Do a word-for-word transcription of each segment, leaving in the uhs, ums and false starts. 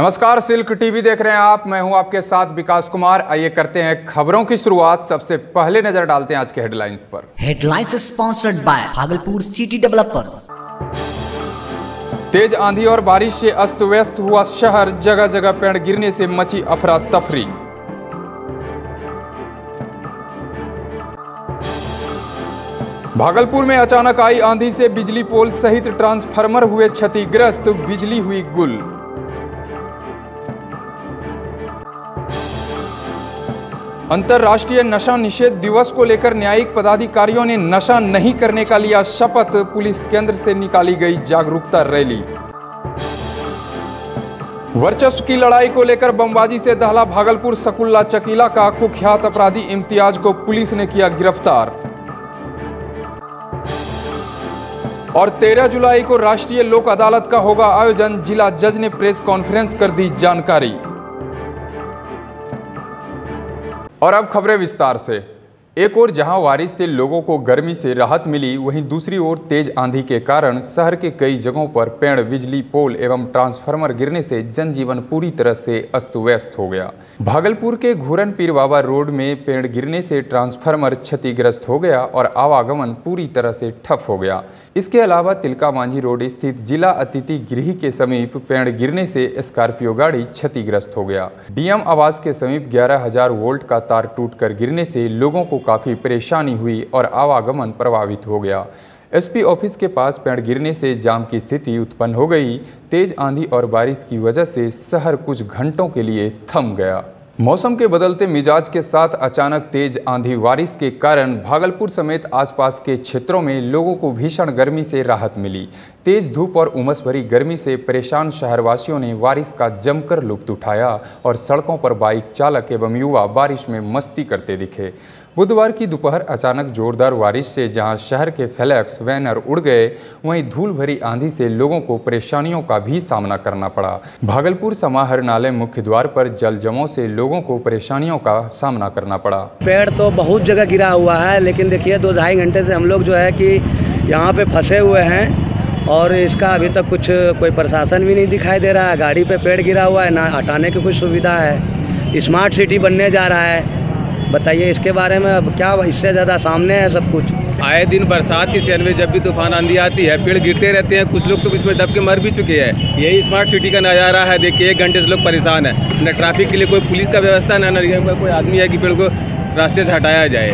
नमस्कार, silk TV देख रहे हैं आप। मैं हूं आपके साथ विकास कुमार। आइए करते हैं खबरों की शुरुआत। सबसे पहले नजर डालते हैं आज के हेडलाइंस पर। Headlines sponsored by Bhagalpur city developers. तेज आंधी और बारिश से अस्त व्यस्त हुआ शहर, जगह जगह पेड़ गिरने से मची अफरा तफरी। भागलपुर में अचानक आई आंधी से बिजली पोल सहित ट्रांसफार्मर हुए क्षतिग्रस्त, बिजली हुई गुल। अंतर्राष्ट्रीय नशा निषेध दिवस को लेकर न्यायिक पदाधिकारियों ने नशा नहीं करने का लिया शपथ, पुलिस केंद्र से निकाली गई जागरूकता रैली। वर्चस्व की लड़ाई को लेकर बमबाजी से दहला भागलपुर सकुल्ला चकीला का कुख्यात अपराधी इम्तियाज को पुलिस ने किया गिरफ्तार। और तेरह जुलाई को राष्ट्रीय लोक अदालत का होगा आयोजन, जिला जज ने प्रेस कॉन्फ्रेंस कर दी जानकारी। और अब खबरें विस्तार से। एक ओर जहां बारिश से लोगों को गर्मी से राहत मिली, वहीं दूसरी ओर तेज आंधी के कारण शहर के कई जगहों पर पेड़, बिजली पोल एवं ट्रांसफार्मर गिरने से जनजीवन पूरी तरह से अस्त व्यस्त हो गया। भागलपुर के घूरन पीर बाबा रोड में पेड़ गिरने से ट्रांसफार्मर क्षतिग्रस्त हो गया और आवागमन पूरी तरह से ठप हो गया। इसके अलावा तिलका मांझी रोड स्थित जिला अतिथि गृह के समीप पेड़ गिरने से स्कॉर्पियो गाड़ी क्षतिग्रस्त हो गया। डीएम आवास के समीप ग्यारह हजार वोल्ट का तार टूट कर गिरने से लोगों को काफ़ी परेशानी हुई और आवागमन प्रभावित हो गया। एसपी ऑफिस के पास पेड़ गिरने से जाम की स्थिति उत्पन्न हो गई। तेज आंधी और बारिश की वजह से शहर कुछ घंटों के लिए थम गया। मौसम के बदलते मिजाज के साथ अचानक तेज आंधी बारिश के कारण भागलपुर समेत आसपास के क्षेत्रों में लोगों को भीषण गर्मी से राहत मिली। तेज धूप और उमस भरी गर्मी से परेशान शहरवासियों ने बारिश का जमकर लुत्फ उठाया और सड़कों पर बाइक चालक एवं युवा बारिश में मस्ती करते दिखे। बुधवार की दोपहर अचानक जोरदार बारिश से जहां शहर के फ्लैक्स, बैनर उड़ गए, वहीं धूल भरी आंधी से लोगों को परेशानियों का भी सामना करना पड़ा। भागलपुर समाहरणालय मुख्य द्वार पर जल जमाव से लोगों को परेशानियों का सामना करना पड़ा। पेड़ तो बहुत जगह गिरा हुआ है, लेकिन देखिए दो ढाई घंटे से हम लोग जो है कि यहाँ पे फंसे हुए हैं और इसका अभी तक कुछ कोई प्रशासन भी नहीं दिखाई दे रहा है। गाड़ी पे पेड़ गिरा हुआ है, ना हटाने की कुछ सुविधा है। स्मार्ट सिटी बनने जा रहा है, बताइए इसके बारे में। अब क्या इससे ज़्यादा सामने है सब कुछ। आए दिन बरसात की सीजन में जब भी तूफान आंधी आती है पेड़ गिरते रहते हैं, कुछ लोग तो इसमें दब के मर भी चुके हैं। यही स्मार्ट सिटी का नज़ारा है। देखिए एक घंटे से लोग परेशान हैं, न ट्रैफिक के लिए कोई पुलिस का व्यवस्था, ना नगर का कोई आदमी है कि पेड़ को रास्ते से हटाया जाए।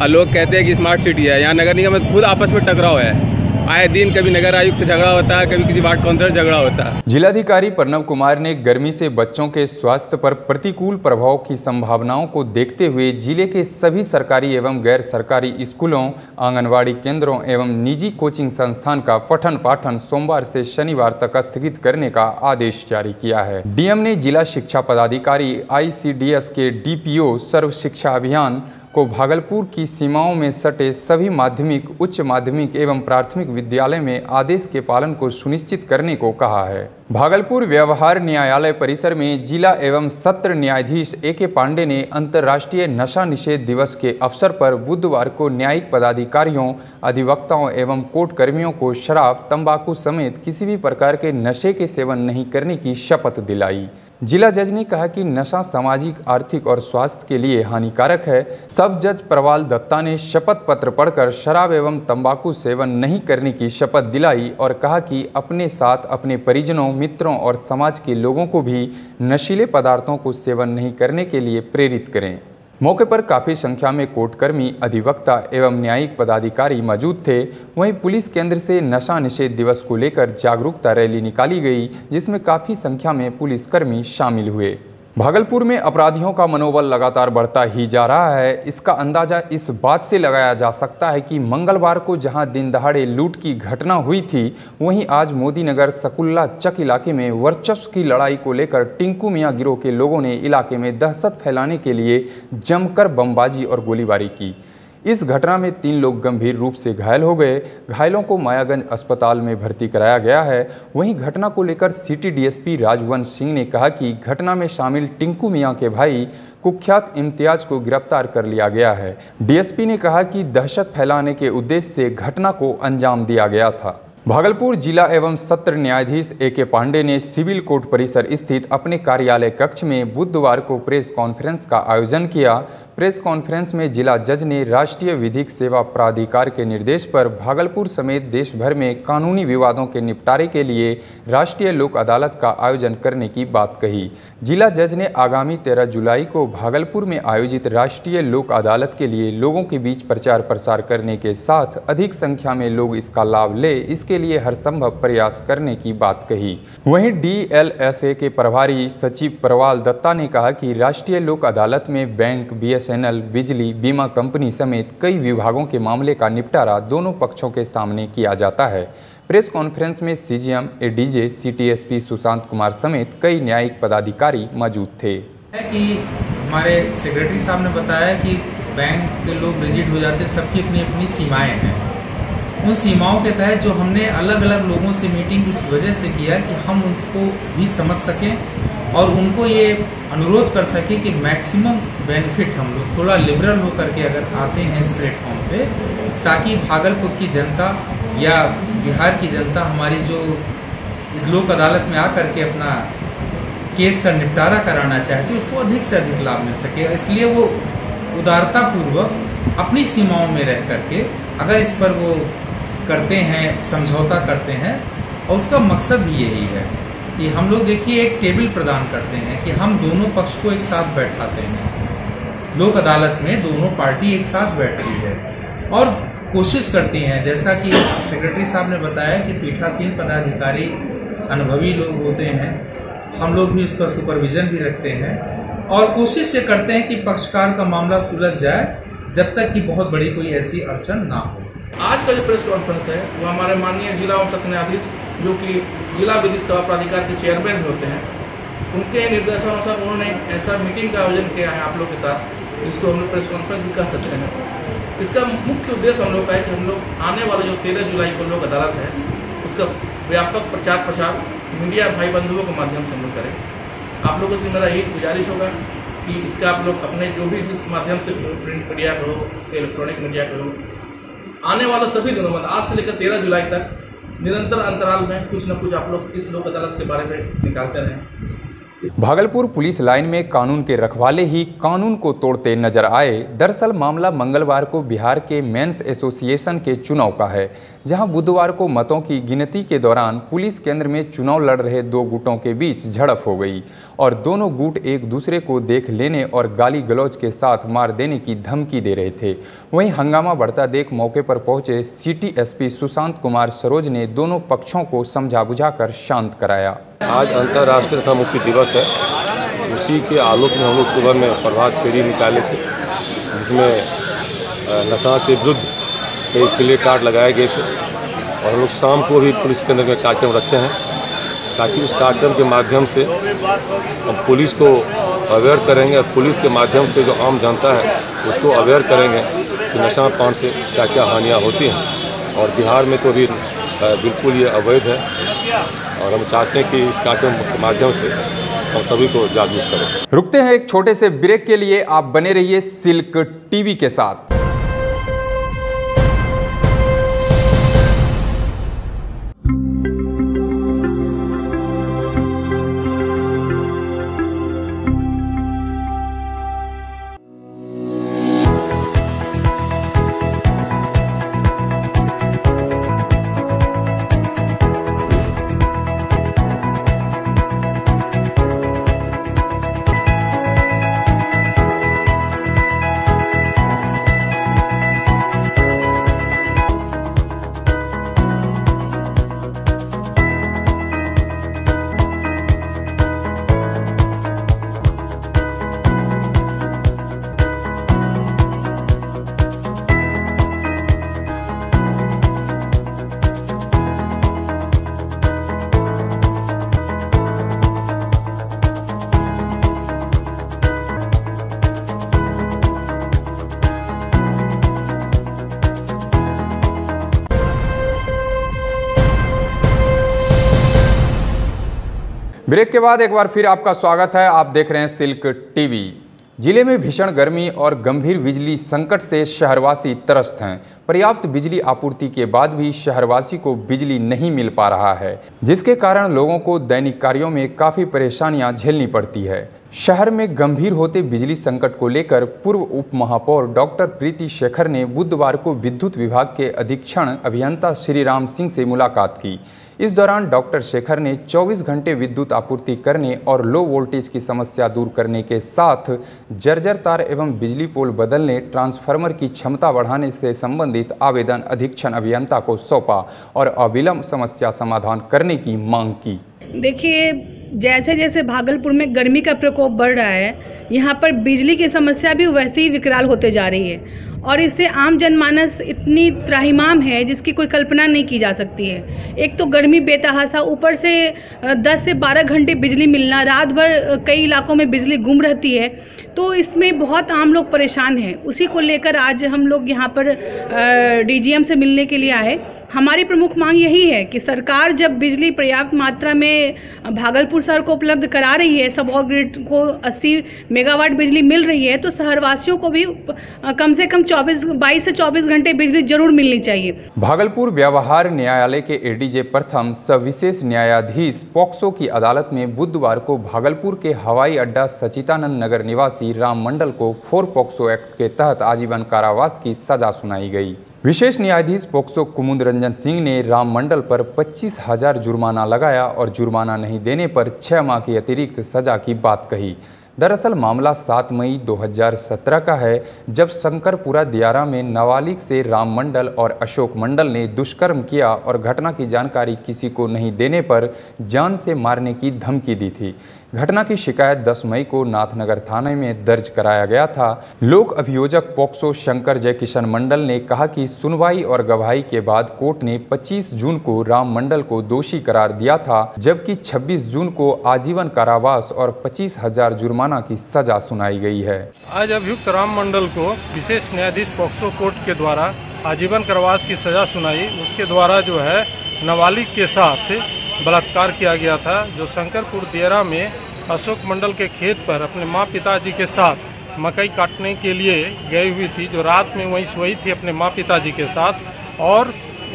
और लोग कहते हैं कि स्मार्ट सिटी है, यहाँ नगर निगम में खुद आपस में टकराव है। आए दिन कभी नगर आयुक्त से झगड़ा होता है, कभी किसी वार्ड काउंसिलर से झगड़ा होता है। जिलाधिकारी प्रणव कुमार ने गर्मी से बच्चों के स्वास्थ्य पर प्रतिकूल प्रभाव की संभावनाओं को देखते हुए जिले के सभी सरकारी एवं गैर सरकारी स्कूलों, आंगनवाड़ी केंद्रों एवं निजी कोचिंग संस्थान का पठन पाठन सोमवार से शनिवार तक स्थगित करने का आदेश जारी किया है। डीएम ने जिला शिक्षा पदाधिकारी आईसीडीएस के डीपीओ सर्व शिक्षा अभियान को भागलपुर की सीमाओं में सटे सभी माध्यमिक, उच्च माध्यमिक एवं प्राथमिक विद्यालय में आदेश के पालन को सुनिश्चित करने को कहा है। भागलपुर व्यवहार न्यायालय परिसर में जिला एवं सत्र न्यायाधीश ए के पांडे ने अंतर्राष्ट्रीय नशा निषेध दिवस के अवसर पर बुधवार को न्यायिक पदाधिकारियों, अधिवक्ताओं एवं कोर्ट कर्मियों को शराब, तंबाकू समेत किसी भी प्रकार के नशे के सेवन नहीं करने की शपथ दिलाई। जिला जज ने कहा कि नशा सामाजिक, आर्थिक और स्वास्थ्य के लिए हानिकारक है। सब जज प्रवाल दत्ता ने शपथ पत्र पढ़कर शराब एवं तंबाकू सेवन नहीं करने की शपथ दिलाई और कहा कि अपने साथ अपने परिजनों, मित्रों और समाज के लोगों को भी नशीले पदार्थों को सेवन नहीं करने के लिए प्रेरित करें। मौके पर काफ़ी संख्या में कोर्टकर्मी, अधिवक्ता एवं न्यायिक पदाधिकारी मौजूद थे। वहीं पुलिस केंद्र से नशा निषेध दिवस को लेकर जागरूकता रैली निकाली गई, जिसमें काफ़ी संख्या में पुलिसकर्मी शामिल हुए। भागलपुर में अपराधियों का मनोबल लगातार बढ़ता ही जा रहा है। इसका अंदाज़ा इस बात से लगाया जा सकता है कि मंगलवार को जहां दिन दहाड़े लूट की घटना हुई थी, वहीं आज मोदी नगर सकुल्ला चक इलाके में वर्चस्व की लड़ाई को लेकर टिंकू मियाँ गिरोह के लोगों ने इलाके में दहशत फैलाने के लिए जमकर बमबाजी और गोलीबारी की। इस घटना में तीन लोग गंभीर रूप से घायल हो गए। घायलों को मायागंज अस्पताल में भर्ती कराया गया है। वहीं घटना को लेकर सिटी डीएसपी राजवन सिंह ने कहा कि घटना में शामिल टिंकू मियां के भाई कुख्यात इम्तियाज को गिरफ्तार कर लिया गया है। डीएसपी ने कहा कि दहशत फैलाने के उद्देश्य से घटना को अंजाम दिया गया था। भागलपुर जिला एवं सत्र न्यायाधीश ए के पांडे ने सिविल कोर्ट परिसर स्थित अपने कार्यालय कक्ष में बुधवार को प्रेस कॉन्फ्रेंस का आयोजन किया। प्रेस कॉन्फ्रेंस में जिला जज ने राष्ट्रीय विधिक सेवा प्राधिकार के निर्देश पर भागलपुर समेत देश भर में कानूनी विवादों के निपटारे के लिए राष्ट्रीय लोक अदालत का आयोजन करने की बात कही। जिला जज ने आगामी तेरह जुलाई को भागलपुर में आयोजित राष्ट्रीय लोक अदालत के लिए लोगों के बीच प्रचार प्रसार करने के साथ अधिक संख्या में लोग इसका लाभ ले इसके लिए हर संभव प्रयास करने की बात कही। वहीं डी एल एस ए के प्रभारी सचिव प्रवाल दत्ता ने कहा कि राष्ट्रीय लोक अदालत में बैंक, बी एस चैनल, बिजली, बीमा कंपनी समेत कई विभागों के मामले का निपटारा दोनों पक्षों के सामने किया जाता है। प्रेस कॉन्फ्रेंस में C G M, A D J, C T S P Sushant Kumar समेत कई न्यायिक पदाधिकारी मौजूद थे। कि हमारे सेक्रेटरी साहब ने बताया कि बैंक के लोग रिजिड हो जाते, सबकी अपनी अपनी सीमाएं हैं। उन सीमाओं के तहत जो हमने अलग अलग लोगों से मीटिंग इस वजह से किया कि हम उसको भी समझ सकें और उनको ये अनुरोध कर सके कि मैक्सिमम बेनिफिट हम लोग थोड़ा लिबरल हो करके अगर आते हैं इस प्लेटफॉर्म पे, ताकि भागलपुर की जनता या बिहार की जनता हमारी जो इस लोक अदालत में आकर के अपना केस का निपटारा कराना चाहती है उसको अधिक से अधिक लाभ मिल सके। इसलिए वो उदारतापूर्वक अपनी सीमाओं में रह करके अगर इस पर वो करते हैं, समझौता करते हैं, और उसका मकसद भी यही है कि हम लोग देखिए एक टेबल प्रदान करते हैं कि हम दोनों पक्ष को एक साथ बैठाते हैं। लोक अदालत में दोनों पार्टी एक साथ बैठती है और कोशिश करती हैं, जैसा कि सेक्रेटरी साहब ने बताया कि पीठासीन पदाधिकारी अनुभवी लोग होते हैं, हम लोग भी उस पर सुपरविजन भी रखते हैं और कोशिश ये करते हैं कि पक्षकार का मामला सुलझ जाए जब तक कि बहुत बड़ी कोई ऐसी अड़चन ना हो। आज का जो प्रेस कॉन्फ्रेंस है वो हमारे माननीय जिला और सत्र न्यायाधीश जो कि जिला विधिक सेवा प्राधिकार के चेयरमैन होते हैं उनके निर्देशानुसार उन्होंने ऐसा मीटिंग का आयोजन किया है आप लोग के साथ, जिसको हम लोग प्रेस कॉन्फ्रेंस भी कह सकते हैं। इसका मुख्य उद्देश्य हम लोग का है कि हम लोग आने वाले जो तेरह जुलाई को लोक अदालत है उसका व्यापक प्रचार प्रसार मीडिया भाई बंधुओं के माध्यम से हम लोग करें। आप लोगों से मेरा यही गुजारिश होगा कि इसका आप लोग अपने जो भी जिस माध्यम से प्रिंट मीडिया करो, इलेक्ट्रॉनिक मीडिया करो, आने वाले सभी दिनों में आज से लेकर तेरह जुलाई तक निरंतर अंतराल में कुछ न कुछ आप लोग इस लोक अदालत के बारे में निकालते रहें। भागलपुर पुलिस लाइन में कानून के रखवाले ही कानून को तोड़ते नजर आए। दरअसल मामला मंगलवार को बिहार के मेंस एसोसिएशन के चुनाव का है, जहां बुधवार को मतों की गिनती के दौरान पुलिस केंद्र में चुनाव लड़ रहे दो गुटों के बीच झड़प हो गई और दोनों गुट एक दूसरे को देख लेने और गाली गलौज के साथ मार देने की धमकी दे रहे थे। वहीं हंगामा बढ़ता देख मौके पर पहुंचे city S P Sushant Kumar Saroj ने दोनों पक्षों को समझा बुझा कर शांत कराया। आज अंतर्राष्ट्रीय सामुख्य दिवस है, उसी के आलोक में हम लोग सुबह में प्रभात फेरी निकाले थे जिसमें नशा के विरुद्ध कई प्ले कार्ड लगाए गए थे और हम लोग शाम को भी पुलिस के अंदर में कार्यक्रम रखे हैं ताकि उस कार्यक्रम के माध्यम से हम पुलिस को अवेयर करेंगे और पुलिस के माध्यम से जो आम जनता है उसको अवेयर करेंगे कि नशा पान से क्या क्या हानियाँ होती हैं। और बिहार में तो अभी बिल्कुल ये अवैध है और हम चाहते हैं कि इस कार्यक्रम के माध्यम से हम सभी को जागरूक करें। रुकते हैं एक छोटे से ब्रेक के लिए, आप बने रहिए सिल्क टीवी के साथ। ब्रेक के बाद एक बार फिर आपका स्वागत है, आप देख रहे हैं सिल्क टीवी। जिले में भीषण गर्मी और गंभीर बिजली संकट से शहरवासी त्रस्त हैं। पर्याप्त बिजली आपूर्ति के बाद भी शहरवासी को बिजली नहीं मिल पा रहा है, जिसके कारण लोगों को दैनिक कार्यों में काफ़ी परेशानियां झेलनी पड़ती है। शहर में गंभीर होते बिजली संकट को लेकर पूर्व उप महापौर डॉक्टर प्रीति शेखर ने बुधवार को विद्युत विभाग के अधीक्षण अभियंता श्री राम सिंह से मुलाकात की। इस दौरान डॉक्टर शेखर ने चौबीस घंटे विद्युत आपूर्ति करने और लो वोल्टेज की समस्या दूर करने के साथ जर्जर तार एवं बिजली पोल बदलने, ट्रांसफार्मर की क्षमता बढ़ाने से संबंधित आवेदन अधीक्षण अभियंता को सौंपा और अविलंब समस्या समाधान करने की मांग की। देखिए, जैसे जैसे भागलपुर में गर्मी का प्रकोप बढ़ रहा है, यहाँ पर बिजली की समस्या भी वैसे ही विकराल होते जा रही है और इससे आम जनमानस इतनी त्राहिमाम है जिसकी कोई कल्पना नहीं की जा सकती है। एक तो गर्मी बेतहासा, ऊपर से दस से बारह घंटे बिजली मिलना, रात भर कई इलाकों में बिजली गुम रहती है, तो इसमें बहुत आम लोग परेशान हैं। उसी को लेकर आज हम लोग यहाँ पर डीजीएम से मिलने के लिए आए। हमारी प्रमुख मांग यही है कि सरकार जब बिजली पर्याप्त मात्रा में भागलपुर शहर को उपलब्ध करा रही है, सब और ग्रिड को अस्सी मेगावाट बिजली मिल रही है, तो शहरवासियों को भी कम से कम बाईस से चौबीस घंटे बिजली जरूर मिलनी चाहिए। भागलपुर व्यवहार न्यायालय के एडीजे प्रथम सविशेष न्यायाधीश पॉक्सो की अदालत में बुधवार को भागलपुर के हवाई अड्डा सचितानंद नगर निवासी राम मंडल को फोर पॉक्सो एक्ट के तहत आजीवन कारावास की सजा सुनाई गई। विशेष न्यायाधीश पॉक्सो कुमुंद रंजन सिंह ने राम मंडल पर पच्चीस हजार जुर्माना लगाया और जुर्माना नहीं देने पर छह माह की अतिरिक्त सजा की बात कही। दरअसल मामला सात मई दो हज़ार सत्रह का है, जब शंकरपुरा दियारा में नाबालिग से राम मंडल और अशोक मंडल ने दुष्कर्म किया और घटना की जानकारी किसी को नहीं देने पर जान से मारने की धमकी दी थी। घटना की शिकायत दस मई को नाथनगर थाने में दर्ज कराया गया था। लोक अभियोजक पॉक्सो शंकर जयकिशन मंडल ने कहा कि सुनवाई और गवाही के बाद कोर्ट ने पच्चीस जून को राम मंडल को दोषी करार दिया था, जबकि छब्बीस जून को आजीवन कारावास और पच्चीस हजार जुर्माना की सजा सुनाई गई है। आज अभियुक्त राम मंडल को विशेष न्यायाधीश पॉक्सो कोर्ट के द्वारा आजीवन कारावास की सजा सुनाई। उसके द्वारा जो है नाबालिग के साथ बलात्कार किया गया था, जो शंकरपुर दियारा में अशोक मंडल के खेत पर अपने माँ पिताजी के साथ मकई काटने के लिए गई हुई थी, जो रात में वहीं सोई थी अपने माँ पिताजी के साथ, और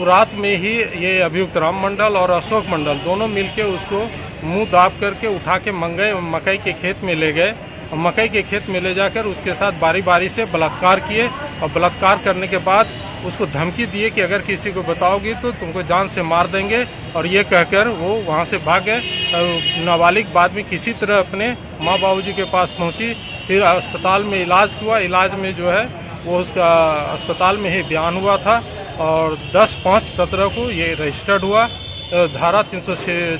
रात में ही ये अभियुक्त राम मंडल और अशोक मंडल दोनों मिलके उसको मुंह दाब करके उठा के मंगई मकई के खेत में ले गए। मकई के खेत में ले जाकर उसके साथ बारी बारी से बलात्कार किए और बलात्कार करने के बाद उसको धमकी दिए कि अगर किसी को बताओगी तो तुमको जान से मार देंगे, और ये कहकर वो वहाँ से भाग गए। नाबालिग बाद में किसी तरह अपने माँ बाबूजी के पास पहुँची, फिर अस्पताल में इलाज हुआ। इलाज में जो है वो उसका अस्पताल में ही बयान हुआ था और दस पाँच सत्रह को ये रजिस्टर्ड हुआ धारा तीन सौ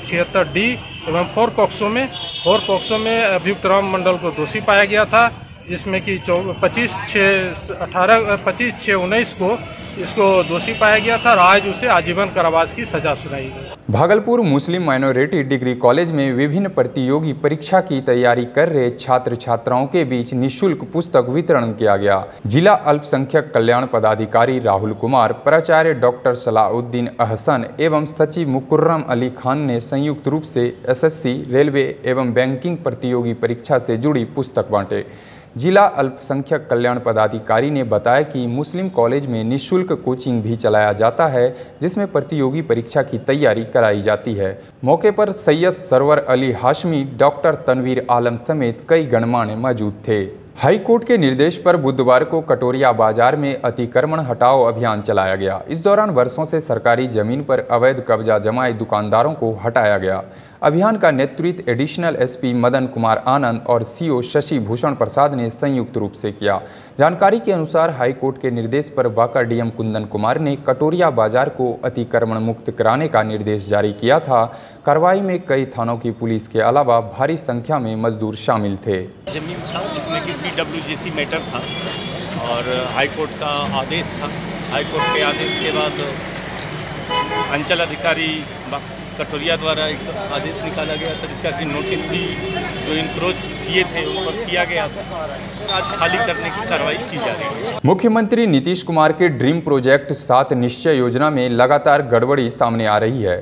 छिहत्तर डी एवं फोर पॉक्सो में। फोर पॉक्सो में अभियुक्त राम मंडल को दोषी पाया गया था, जिसमें कि पच्चीस छः अठारह पच्चीस छः उन्नीस को इसको दोषी पाया गया था और आज उसे आजीवन कारावास की सजा सुनाई गई। Bhagalpur Muslim minority degree college में विभिन्न प्रतियोगी परीक्षा की तैयारी कर रहे छात्र छात्राओं के बीच निःशुल्क पुस्तक वितरण किया गया। जिला अल्पसंख्यक कल्याण पदाधिकारी राहुल कुमार, प्राचार्य डॉक्टर सलाहउद्दीन अहसन एवं सचिव मुकुर्रम अली खान ने संयुक्त रूप से एस एस सी, रेलवे एवं बैंकिंग प्रतियोगी परीक्षा से जुड़ी पुस्तक बांटे। जिला अल्पसंख्यक कल्याण पदाधिकारी ने बताया कि मुस्लिम कॉलेज में निःशुल्क कोचिंग भी चलाया जाता है, जिसमें प्रतियोगी परीक्षा की तैयारी कराई जाती है। मौके पर सैयद सरवर अली हाशमी, डॉक्टर तनवीर आलम समेत कई गणमान्य मौजूद थे। हाई कोर्ट के निर्देश पर बुधवार को कटोरिया बाजार में अतिक्रमण हटाओ अभियान चलाया गया। इस दौरान वर्षों से सरकारी जमीन पर अवैध कब्जा जमाए दुकानदारों को हटाया गया। अभियान का नेतृत्व एडिशनल एसपी मदन कुमार आनंद और सीओ शशि भूषण प्रसाद ने संयुक्त रूप से किया। जानकारी के अनुसार हाई कोर्ट के निर्देश पर बांका डीएम कुंदन कुमार ने कटोरिया बाजार को अतिक्रमण मुक्त कराने का निर्देश जारी किया था। कार्रवाई में कई थानों की पुलिस के अलावा भारी संख्या में मजदूर शामिल थे। डब्ल्यूजीसी मैटर था और हाई कोर्ट का आदेश था। हाई कोर्ट के आदेश के बाद अंचल अधिकारी कटोरिया द्वारा एक आदेश निकाला गया था, जिसका कि नोटिस भी जो इंक्रोच किए थे उन पर किया गया था। आज खाली करने की कार्रवाई की जा रही है। मुख्यमंत्री नीतीश कुमार के ड्रीम प्रोजेक्ट सात निश्चय योजना में लगातार गड़बड़ी सामने आ रही है।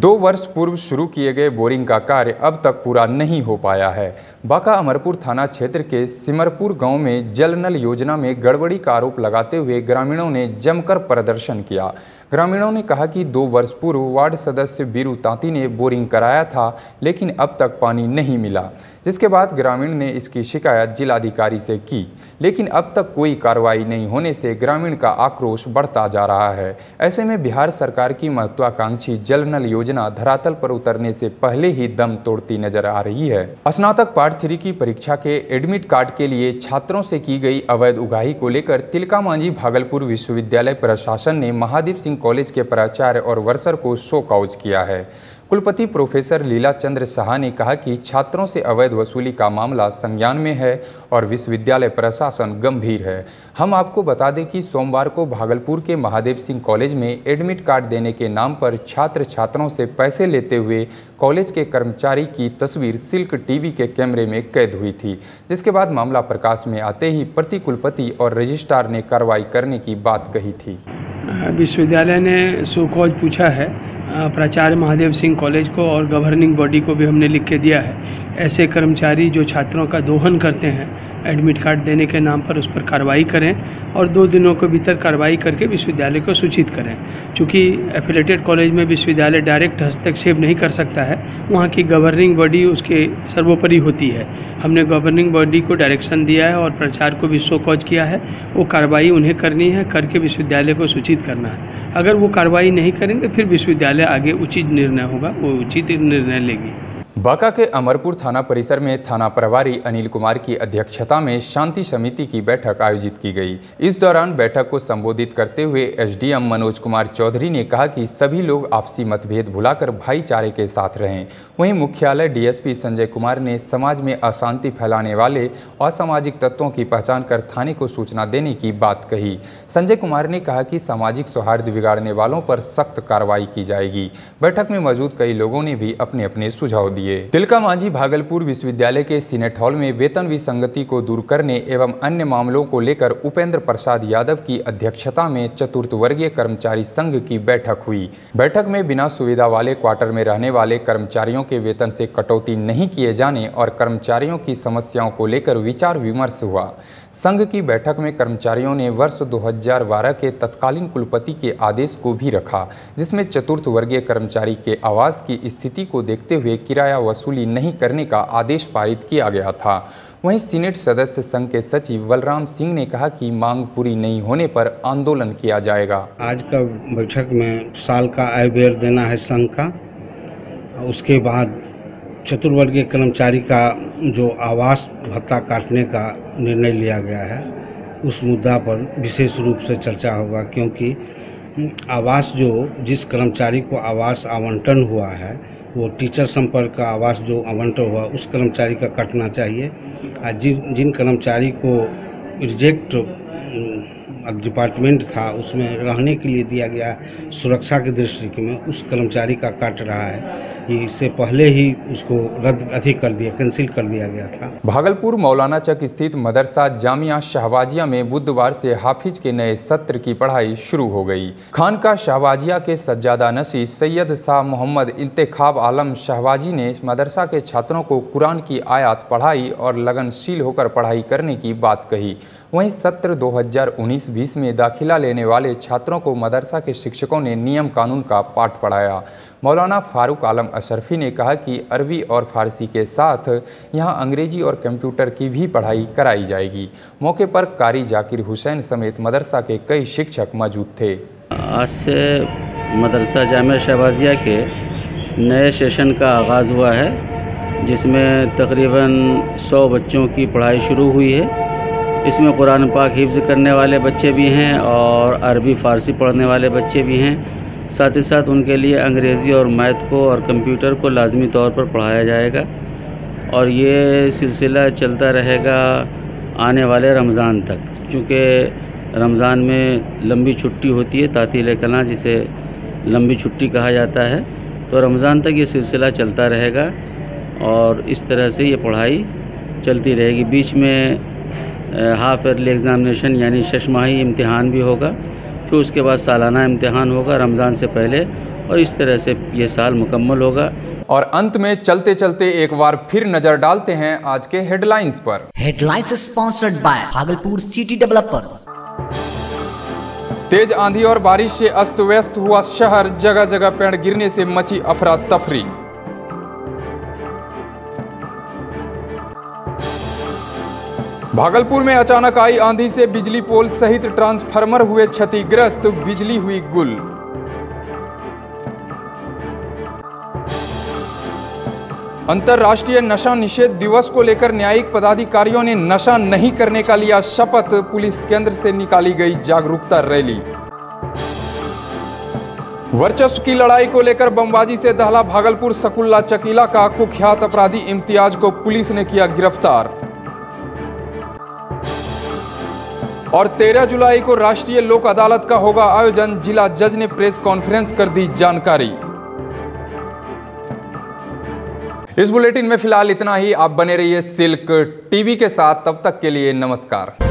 दो वर्ष पूर्व शुरू किए गए बोरिंग का कार्य अब तक पूरा नहीं हो पाया है। बांका अमरपुर थाना क्षेत्र के सिमरपुर गांव में जल नल योजना में गड़बड़ी का आरोप लगाते हुए ग्रामीणों ने जमकर प्रदर्शन किया। ग्रामीणों ने कहा कि दो वर्ष पूर्व वार्ड सदस्य बीरू तांती ने बोरिंग कराया था, लेकिन अब तक पानी नहीं मिला, जिसके बाद ग्रामीण ने इसकी शिकायत जिलाधिकारी से की, लेकिन अब तक कोई कार्रवाई नहीं होने से ग्रामीण का आक्रोश बढ़ता जा रहा है। ऐसे में बिहार सरकार की महत्वाकांक्षी जल नल योजना धरातल पर उतरने से पहले ही दम तोड़ती नजर आ रही है। स्नातक पार्ट थ्री की परीक्षा के एडमिट कार्ड के लिए छात्रों से की गई अवैध उगाही को लेकर तिलका मांझी भागलपुर विश्वविद्यालय प्रशासन ने महादीप सिंह कॉलेज के प्राचार्य और वर्सर को शो कॉज किया है। कुलपति प्रोफेसर लीला चंद्र सहा ने कहा कि छात्रों से अवैध वसूली का मामला संज्ञान में है और विश्वविद्यालय प्रशासन गंभीर है। हम आपको बता दें कि सोमवार को भागलपुर के महादेव सिंह कॉलेज में एडमिट कार्ड देने के नाम पर छात्र छात्रों से पैसे लेते हुए कॉलेज के कर्मचारी की तस्वीर सिल्क टीवी के कैमरे में कैद हुई थी, जिसके बाद मामला प्रकाश में आते ही प्रति कुलपति और रजिस्ट्रार ने कार्रवाई करने की बात कही थी। विश्वविद्यालय ने शो कॉज पूछा है प्राचार्य महादेव सिंह कॉलेज को, और गवर्निंग बॉडी को भी हमने लिख के दिया है। ऐसे कर्मचारी जो छात्रों का दोहन करते हैं एडमिट कार्ड देने के नाम पर, उस पर कार्रवाई करें और दो दिनों के भीतर कार्रवाई करके विश्वविद्यालय को सूचित करें। चूँकि एफिलेटेड कॉलेज में विश्वविद्यालय डायरेक्ट हस्तक्षेप नहीं कर सकता है, वहाँ की गवर्निंग बॉडी उसके सर्वोपरि होती है। हमने गवर्निंग बॉडी को डायरेक्शन दिया है और प्राचार्य को भी शो कॉज किया है। वो कार्रवाई उन्हें करनी है, करके विश्वविद्यालय को सूचित करना है। अगर वो कार्रवाई नहीं करेंगे फिर विश्वविद्यालय आगे उचित निर्णय होगा, वो उचित निर्णय लेगी। बांका के अमरपुर थाना परिसर में थाना प्रभारी अनिल कुमार की अध्यक्षता में शांति समिति की बैठक आयोजित की गई। इस दौरान बैठक को संबोधित करते हुए एसडीएम मनोज कुमार चौधरी ने कहा कि सभी लोग आपसी मतभेद भुलाकर भाईचारे के साथ रहें। वहीं मुख्यालय डीएसपी संजय कुमार ने समाज में अशांति फैलाने वाले असामाजिक तत्वों की पहचान कर थाने को सूचना देने की बात कही। संजय कुमार ने कहा कि सामाजिक सौहार्द बिगाड़ने वालों पर सख्त कार्रवाई की जाएगी। बैठक में मौजूद कई लोगों ने भी अपने अपने सुझाव दिए। तिलका मांझी भागलपुर विश्वविद्यालय के सीनेट हॉल में वेतन विसंगति को दूर करने एवं अन्य मामलों को लेकर उपेंद्र प्रसाद यादव की अध्यक्षता में चतुर्थ वर्गीय कर्मचारी संघ की बैठक हुई। बैठक में बिना सुविधा वाले क्वार्टर में रहने वाले कर्मचारियों के वेतन से कटौती नहीं किए जाने और कर्मचारियों की समस्याओं को लेकर विचार विमर्श हुआ। संघ की बैठक में कर्मचारियों ने वर्ष दो हजार बारह के तत्कालीन कुलपति के आदेश को भी रखा, जिसमें चतुर्थ वर्गीय कर्मचारी के आवास की स्थिति को देखते हुए किराया वसूली नहीं करने का आदेश पारित किया गया था। वहीं सीनेट सदस्य संघ के सचिव बलराम सिंह ने कहा कि मांग पूरी नहीं होने पर आंदोलन किया जाएगा। आज का बैठक में साल का आय व्यय देना है संघ का, उसके बाद चतुर्वर्गीय कर्मचारी का जो आवास भत्ता काटने का निर्णय लिया गया है उस मुद्दा पर विशेष रूप से चर्चा होगा, क्योंकि आवास जो जिस कर्मचारी को आवास आवंटन हुआ है वो टीचर संपर्क का आवास जो आवंटन हुआ उस कर्मचारी का कटना चाहिए। आज जिन जिन कर्मचारी को रिजेक्ट डिपार्टमेंट था उसमें रहने के लिए दिया गया सुरक्षा के दृष्टि में, उस कर्मचारी का कट रहा है। ये इससे पहले ही उसको रद्द अधिक कर दिया कैंसिल कर दिया गया था। भागलपुर मौलाना चक स्थित मदरसा जामिया शाहबाजिया में बुधवार से हाफिज के नए सत्र की पढ़ाई शुरू हो गई। खानका शाहबाजिया के सज्जादा नशी सैयद शाह मोहम्मद इंतखाब आलम शाहबाजी ने मदरसा के छात्रों को कुरान की आयात पढ़ाई और लगनशील होकर पढ़ाई करने की बात कही। वहीं सत्र दो हजार उन्नीस बीस में दाखिला लेने वाले छात्रों को मदरसा के शिक्षकों ने नियम कानून का पाठ पढ़ाया। मौलाना फारूक आलम अशरफी ने कहा कि अरबी और फारसी के साथ यहां अंग्रेजी और कंप्यूटर की भी पढ़ाई कराई जाएगी। मौके पर कारी जाकिर हुसैन समेत मदरसा के कई शिक्षक मौजूद थे। आज से मदरसा जामिया शाहबाजिया के नए सेशन का आगाज़ हुआ है, जिसमें तकरीबन सौ बच्चों की पढ़ाई शुरू हुई है। इसमें कुरान पाक हिफ्ज़ करने वाले बच्चे भी हैं और अरबी फ़ारसी पढ़ने वाले बच्चे भी हैं। साथ ही साथ उनके लिए अंग्रेज़ी और मैथ को और कंप्यूटर को लाजमी तौर पर पढ़ाया जाएगा और ये सिलसिला चलता रहेगा आने वाले रमज़ान तक, क्योंकि रमज़ान में लंबी छुट्टी होती है, तातील कला जिसे लंबी छुट्टी कहा जाता है, तो रमज़ान तक ये सिलसिला चलता रहेगा और इस तरह से ये पढ़ाई चलती रहेगी। बीच में हाफ ईयरली एग्ज़ामिनेशन यानी शशमाही इम्तिहान भी होगा, फिर उसके बाद सालाना इम्तिहान होगा। रमज़ान से पहले और इस तरह से ये साल मुकम्मल होगा। और अंत में चलते चलते एक बार फिर नजर डालते हैं आज के हेडलाइंस पर। Headlines sponsored by Bhagalpur city developers. तेज आंधी और बारिश से अस्त व्यस्त हुआ शहर, जगह जगह पेड़ गिरने से मची अफरा तफरी। भागलपुर में अचानक आई आंधी से बिजली पोल सहित ट्रांसफार्मर हुए क्षतिग्रस्त, बिजली हुई गुल। अंतर्राष्ट्रीय नशा निषेध दिवस को लेकर न्यायिक पदाधिकारियों ने नशा नहीं करने का लिया शपथ, पुलिस केंद्र से निकाली गई जागरूकता रैली। वर्चस्व की लड़ाई को लेकर बमबाजी से दहला भागलपुर सकुल्ला चकीला का कुख्यात अपराधी इम्तियाज को पुलिस ने किया गिरफ्तार। और तेरह जुलाई को राष्ट्रीय लोक अदालत का होगा आयोजन, जिला जज ने प्रेस कॉन्फ्रेंस कर दी जानकारी। इस बुलेटिन में फिलहाल इतना ही। आप बने रहिए सिल्क टीवी के साथ, तब तक के लिए नमस्कार।